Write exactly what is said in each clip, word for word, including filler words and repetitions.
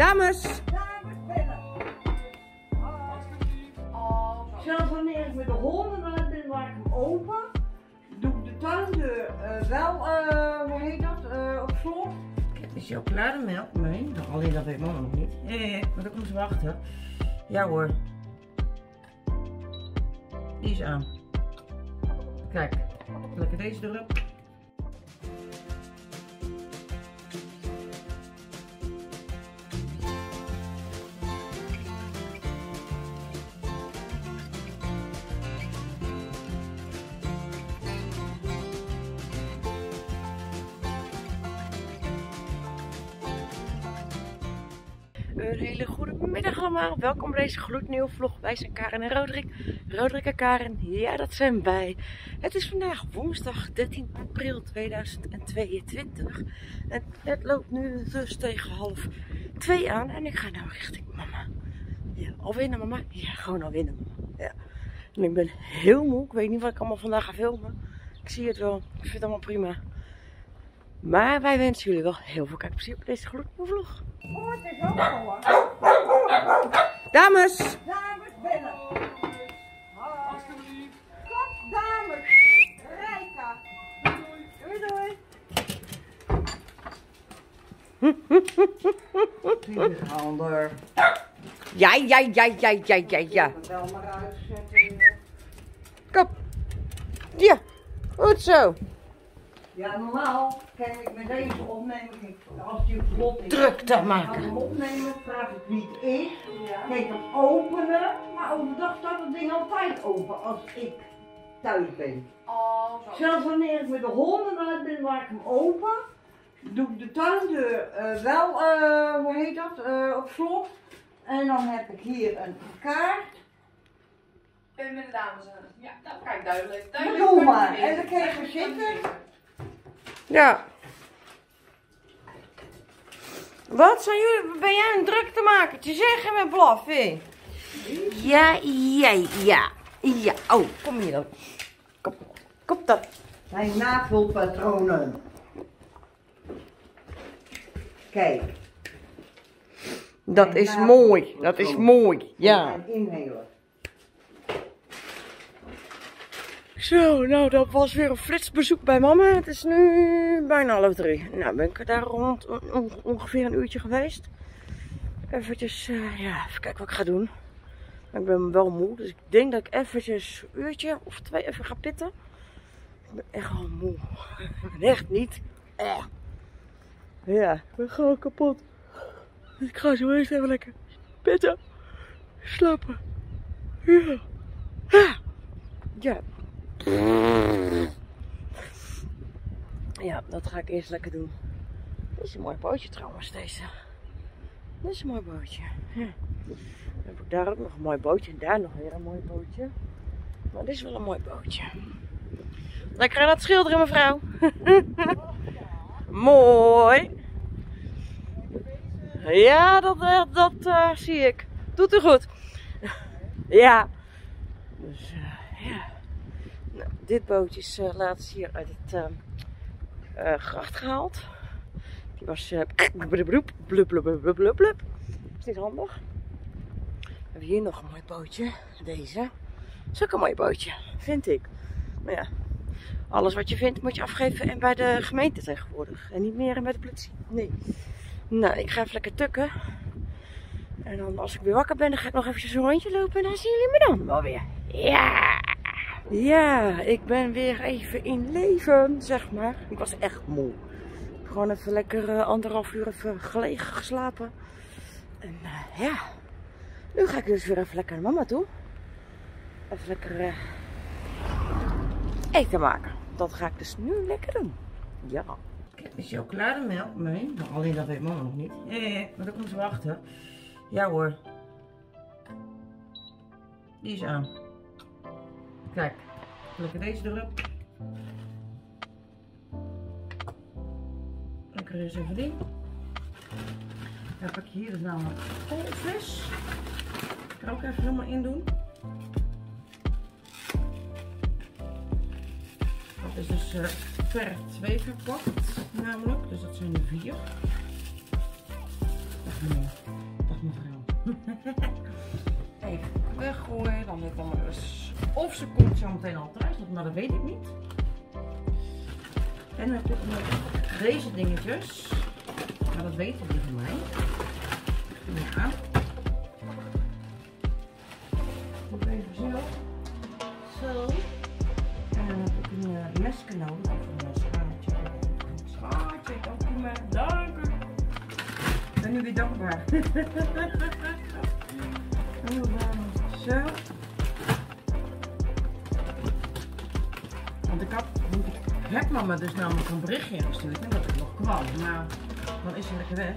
Dames! Dames, binnen! Zelfs wanneer ik met de honden ben, dan maak ik hem open. Doe ik de tuindeur uh, wel, uh, hoe heet dat, uh, op slot. Is chocolademelk? Nee, alleen dat weet mama nog niet. Nee, nee, maar dan komt ze wachten. Ja hoor. Die is aan. Kijk, lekker deze erop. Een hele goede middag allemaal. Welkom bij deze gloednieuwe vlog. Wij zijn Carin en Roderick. Roderick en Carin, ja dat zijn wij. Het is vandaag woensdag dertien april tweeduizend tweeëntwintig. En het loopt nu dus tegen half twee aan. En ik ga nou richting mama. Ja, alweer naar mama? Ja, gewoon alweer naar mama. Ja. En ik ben heel moe. Ik weet niet wat ik allemaal vandaag ga filmen. Ik zie het wel. Ik vind het allemaal prima. Maar wij wensen jullie wel heel veel kijkplezier op deze gloednieuwe vlog. Oh, het is ook al. Dames! Dames, binnen! Alsjeblieft! Kom, dames! Rijka! Doei, doei! Die is handig. Ja, ja, ja, ja, ja, ja, ja. Ik moet het wel maar uitzetten. Kom! Ja, goed zo! Ja, normaal kan ik met deze opnemen, als die vlot is, druk te maken. Ik ga hem opnemen, vraag het niet in. Ja. Kijk hem openen, maar overdag staat het ding altijd open als ik thuis ben. Oh, zelfs wanneer ik met de honden uit ben, maak ik hem open. Doe ik de tuindeur uh, wel, uh, hoe heet dat, uh, op slot. En dan heb ik hier een kaart. En met de dames aan. Ja, dat kan ik duidelijk. duidelijk Doe maar, en dan kan je zitten. Ja. Wat zijn jullie? Ben jij een druk te maken? Je zegt hem met blaffen. Ja, ja, ja. Ja. Oh, kom hier dan. Kom, kom dan. Mijn navelpatronen. Kijk. Dat is mooi. Dat is mooi. Ja. En inhalen. Zo, nou dat was weer een flitsbezoek bij mama. Het is nu bijna half drie. Nou ben ik daar rond on, ongeveer een uurtje geweest. Eventjes, uh, ja, even kijken wat ik ga doen. Ik ben wel moe, dus ik denk dat ik eventjes een uurtje of twee even ga pitten. Ik ben echt al moe. Echt niet. Eh. Ja, ik ben gewoon kapot. Dus ik ga zo eerst even lekker pitten. Slapen. Ja. Ja. Ja, dat ga ik eerst lekker doen. Dit is een mooi bootje trouwens, deze. Dit is een mooi bootje. Ja. Dan heb ik daar ook nog een mooi bootje en daar nog weer een mooi bootje. Maar dit is wel een mooi bootje. Lekker aan het schilderen, mevrouw. Mooi. Ja, dat, dat, dat uh, zie ik. Doet u goed. Ja. Dus, uh, ja. Nou, dit bootje is uh, laatst hier uit het uh, uh, gracht gehaald. Die was uh, blub, blub, blub, blub, blub. Is niet handig. We hebben hier nog een mooi bootje. Deze. Is ook een mooi bootje, vind ik. Maar ja, alles wat je vindt moet je afgeven en bij de gemeente tegenwoordig. En niet meer en bij de politie. Nee. Nou, ik ga even lekker tukken. En dan als ik weer wakker ben, dan ga ik nog eventjes een rondje lopen. En dan zien jullie me dan wel weer. Ja! Ja, ik ben weer even in leven, zeg maar. Ik was echt moe. Ik heb gewoon even lekker uh, anderhalf uur even gelegen geslapen. En uh, ja, nu ga ik dus weer even lekker naar mama toe. Even lekker uh, eten maken. Dat ga ik dus nu lekker doen. Ja. Is chocolademelk? Nee, alleen dat weet mama nog niet. Ja, ja, ja. Maar dan komt ze wachten. Ja hoor. Die is aan. Kijk, lekker deze erop. Lekker eens even die. Dan pak je hier dus namelijk koolvis. Ik kan er ook even helemaal in doen. Dat is dus uh, per twee verpakt namelijk, dus dat zijn er vier. Dag meneer. Dag mevrouw. Even weggooien, dan dit allemaal eens. Of ze komt zo meteen al thuis, maar dat weet ik niet. En dan heb ik nog deze dingetjes. Maar dat weten jullie van mij. Ja. Moet even zo. Zo. En dan heb ik een uh, mesje nodig. Of een schaartje. Een schaartje, dank u maar. Dank u. Ik ben nu weer dankbaar. En dan zo. Want ik, had, ik heb mama dus namelijk een berichtje gestuurd. En dat ik nog kwam. Maar dan is ze lekker weg.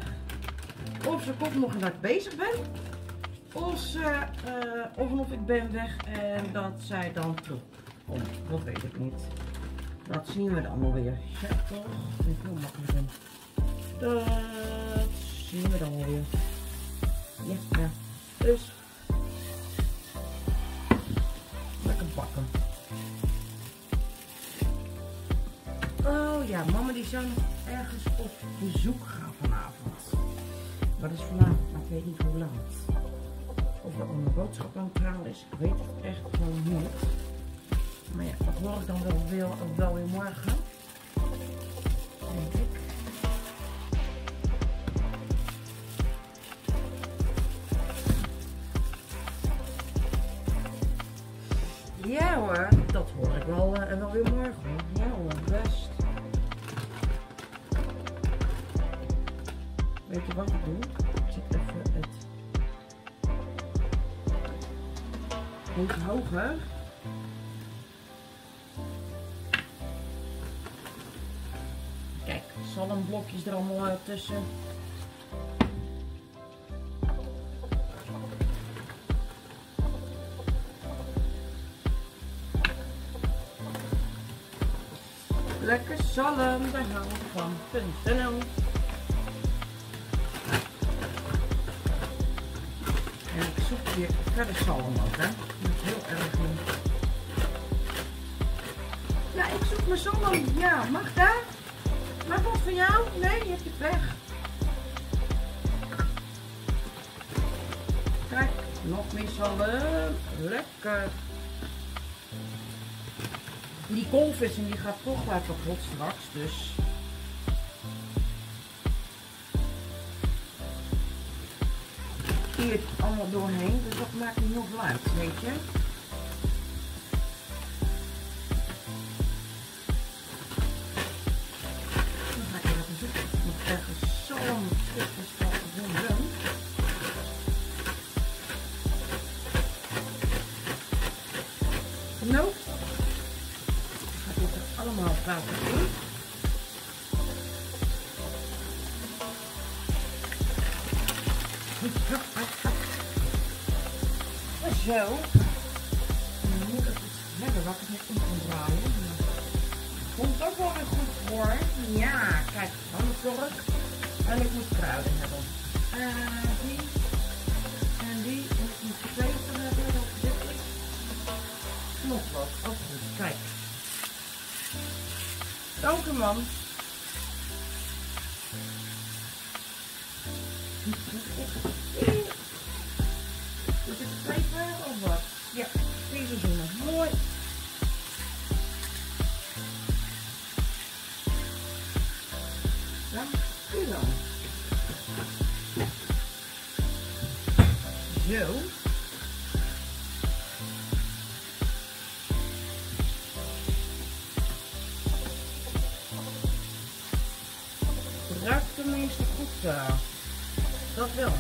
Of ze komt nog en dat ik bezig ben. Of, ze, uh, of, of ik ben weg en dat zij dan terugkomt. Dat weet ik niet. Dat zien we dan wel weer. Ja toch? Dat vind ik heel makkelijk. In. Dat zien we dan weer. Ja, ja. Dus. Lekker bakken. Oh ja, mama die zou nog ergens op bezoek gaan vanavond. Dat is vanavond, maar ik weet niet hoe laat. Of er een boodschap aan het halen is, ik weet het echt gewoon niet. Maar ja, dat hoor ik dan wel weer, wel weer morgen. Denk ik. Ja hoor, dat hoor ik wel, uh, wel weer morgen. Ja hoor, best. Weet je wat ik doe? Ik zet even het hoog hoger. Kijk, zalmblokjes er allemaal uit tussen. Lekker zalm, daar gaan we van. .nl. Weer verder zalm ook, hè? Dat is heel erg leuk. Ja, ik zoek mijn zalm. Ja, mag dat? Mag dat van jou? Nee, je hebt het weg. Kijk, nog meer zalm. Lekker. Die konvissing die gaat toch wel kapot straks, dus... allemaal doorheen, dus dat maakt niet heel veel uit, weet je. Dan ga ik even zoeken of ik nog ergens zo'n stukjes van doen. Nou, ga ik dit er allemaal water in. Zo. En dan moet ik het hebben wat ik net om kan draaien. Komt ook wel weer goed hoor. Ja, kijk, van de vork. En ik moet kruiden hebben. En die. En die. En ik moet peper hebben. Of dit is. Nog wat. Ook goed. Kijk. Dank u man. Ja, deze doen we mooi. Dank u wel. Zo. Ruikt tenminste goed. Uh, dat wel.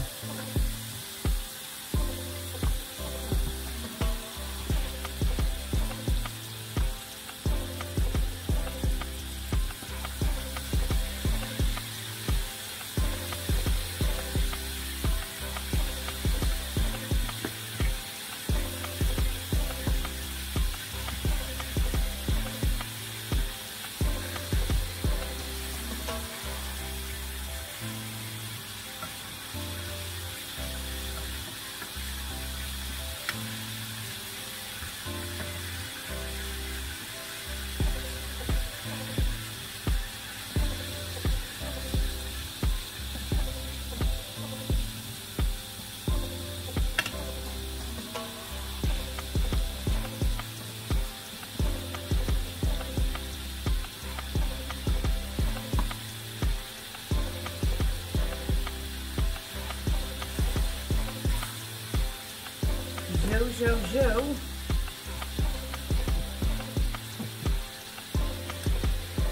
zo, zo.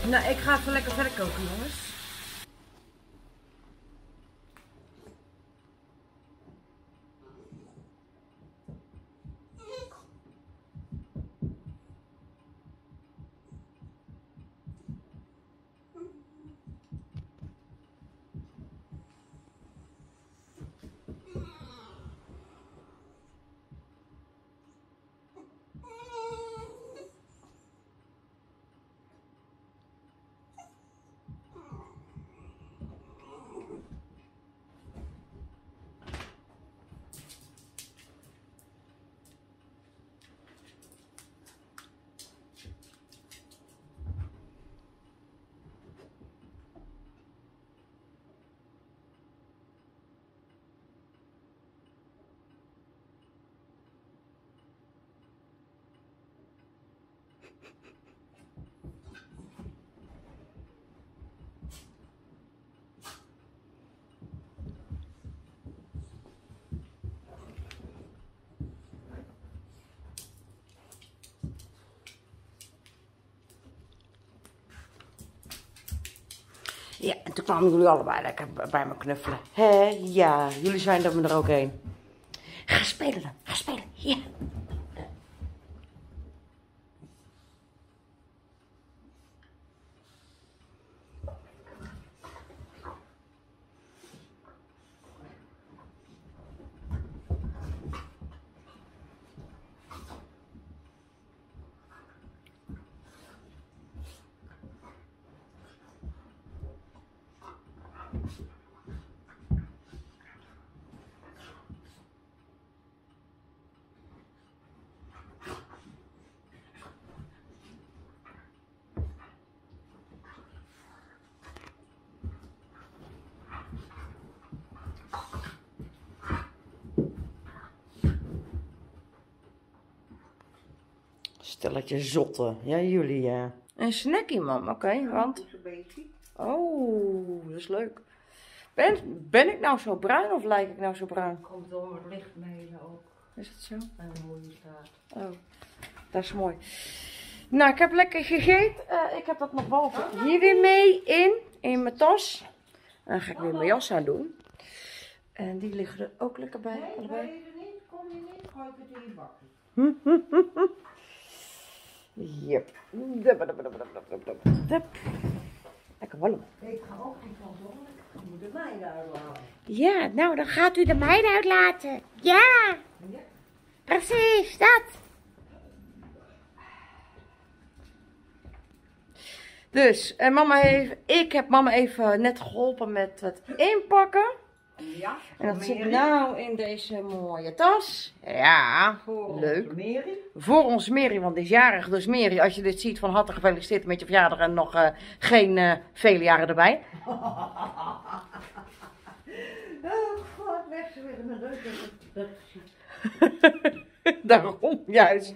Nou, ik ga even lekker verder koken, jongens. Ja, en toen kwamen jullie allebei lekker bij me knuffelen. Hé, ja, jullie zijn er, er ook heen. Ga spelen dan, ga spelen, ja. Stelletje zotten. Ja, jullie, ja. Een snackie, mam. Oké, okay, want... Oh, dat is leuk. Ben, ben ik nou zo bruin of lijk ik nou zo bruin? Komt door het licht mee ook. Is dat zo? En mooi staat. Oh, dat is mooi. Nou, ik heb lekker gegeten. Uh, ik heb dat nog boven oh, hier weer mee in. In mijn tas. En dan ga ik nu oh, mijn jas aan doen. En die liggen er ook lekker bij. Nee, allebei. Wil je er niet? Kom je niet? Gooi ik het in je bakje. Yep. Dup, dup, dup, dup, dup, dup. Lekker wallen. Ik ga ook niet van zorgen. Ik moet de meiden uitlaten. Ja, nou dan gaat u de meiden uitlaten. Ja. Ja. Precies, dat. Dus, en mama heeft, ik heb mama even net geholpen met het inpakken. Ja. En dat zit nou in deze mooie tas. Ja, voor leuk. Onze Mary. Voor ons Mary, want die is jarig. Dus Mary, als je dit ziet, van harte gefeliciteerd met je verjaardag en nog uh, geen uh, vele jaren erbij. Oh god, leg ze weer in mijn rug dat het daarom, juist.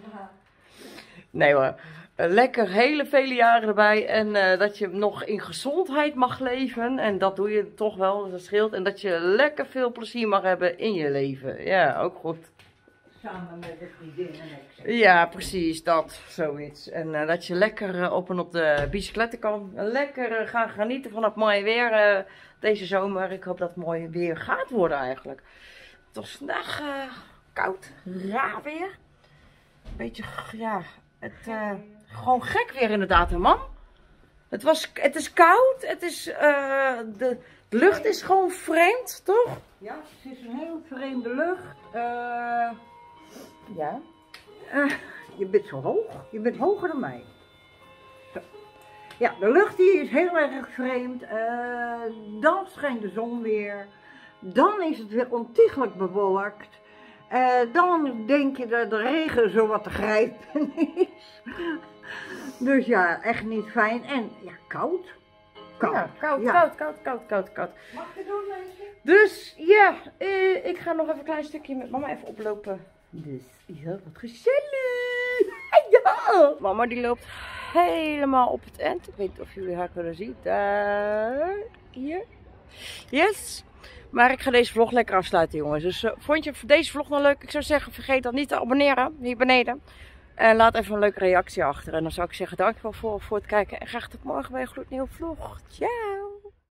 Nee hoor. Lekker hele vele jaren erbij en uh, dat je nog in gezondheid mag leven en dat doe je toch wel, dus dat scheelt. En dat je lekker veel plezier mag hebben in je leven. Ja, ook goed. Samen met de vriendin en ik. Ja, precies, dat, zoiets. En uh, dat je lekker uh, op en op de bicycletten kan. Lekker uh, gaan genieten van het mooie weer uh, deze zomer. Ik hoop dat het mooi weer gaat worden eigenlijk. Het was vandaag uh, koud, raar weer. Een beetje, ja, het... Uh, Gewoon gek weer inderdaad, hè, man. Het, was, het is koud, het is, uh, de, de lucht is gewoon vreemd, toch? Ja, het is een heel vreemde lucht. Uh, ja. Uh, je bent zo hoog, je bent hoger dan mij. Zo. Ja, de lucht hier is heel erg vreemd. Uh, dan schijnt de zon weer. Dan is het weer ontiegelijk bewolkt. Uh, dan denk je dat de regen zo wat te grijpen is. Dus ja, echt niet fijn. En ja, koud. Koud, ja, koud, ja. koud, koud, koud, koud, koud. Mag je doen, meisje? Dus ja, uh, ik ga nog even een klein stukje met mama even oplopen. Dus ja, wat gezellig. Ja. Mama die loopt helemaal op het eind. Ik weet niet of jullie haar kunnen zien. Daar, hier. Yes. Maar ik ga deze vlog lekker afsluiten, jongens. Dus uh, vond je deze vlog nou leuk? Ik zou zeggen, vergeet dan niet te abonneren hier beneden. En laat even een leuke reactie achter. En dan zou ik zeggen, dankjewel voor, voor het kijken. En graag tot morgen bij een gloednieuwe vlog. Ciao!